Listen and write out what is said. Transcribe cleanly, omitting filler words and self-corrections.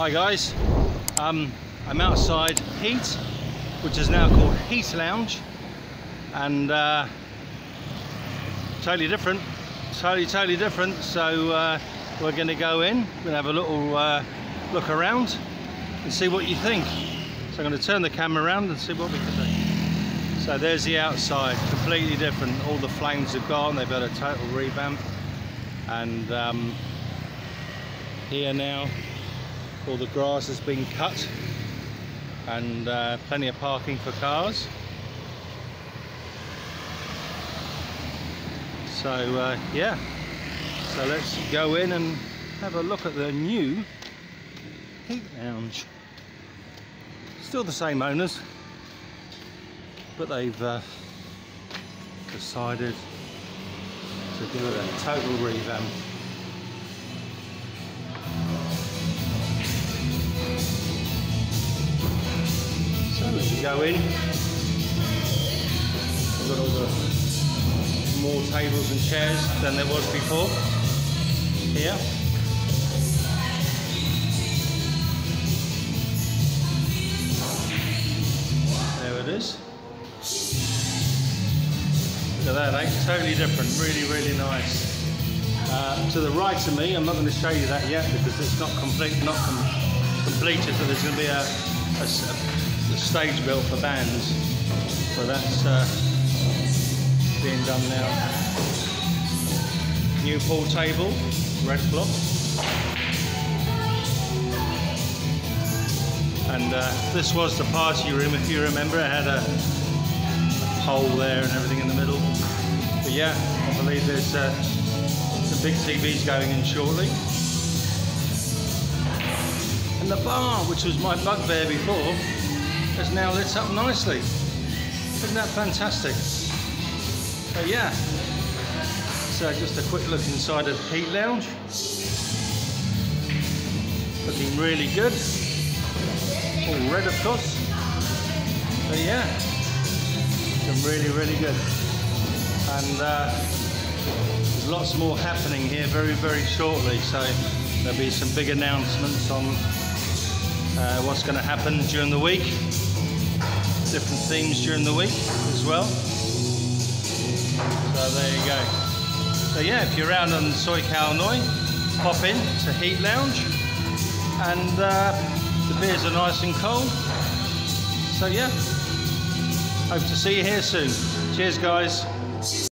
Hi guys, I'm outside Heat, which is now called Heat Lounge, and totally different. So we're going to go in, we're going to have a little look around and see what you think. So I'm going to turn the camera around and see what we can do. So there's the outside, completely different. All the flames have gone, they've had a total revamp, and here now all the grass has been cut, and plenty of parking for cars. So yeah, so let's go in and have a look at the new Heat Lounge. Still the same owners, but they've decided to do a total revamp. So as you go in, we've got all the more tables and chairs than there was before here. There it is. Look at that, eh? Totally different, really, really nice. To the right of me, I'm not going to show you that yet because it's not complete, not completed, but there's going to be a stage built for bands, so that's being done now. New pool table, red block, and this was the party room. If you remember, it had a pole there and everything in the middle. But yeah, I believe there's some big TVs going in shortly. The bar, which was my bugbear before, is now lit up nicely. Isn't that fantastic? So yeah, so just a quick look inside of Heat Lounge. Looking really good. All red, of course. But yeah, looking really, really good. And there's lots more happening here very, very shortly. So there'll be some big announcements on what's going to happen during the week, different themes during the week as well. So there you go. So yeah, if you're around on Soi Khao Noi, pop in to Heat Lounge, and the beers are nice and cold. So yeah, hope to see you here soon. Cheers guys.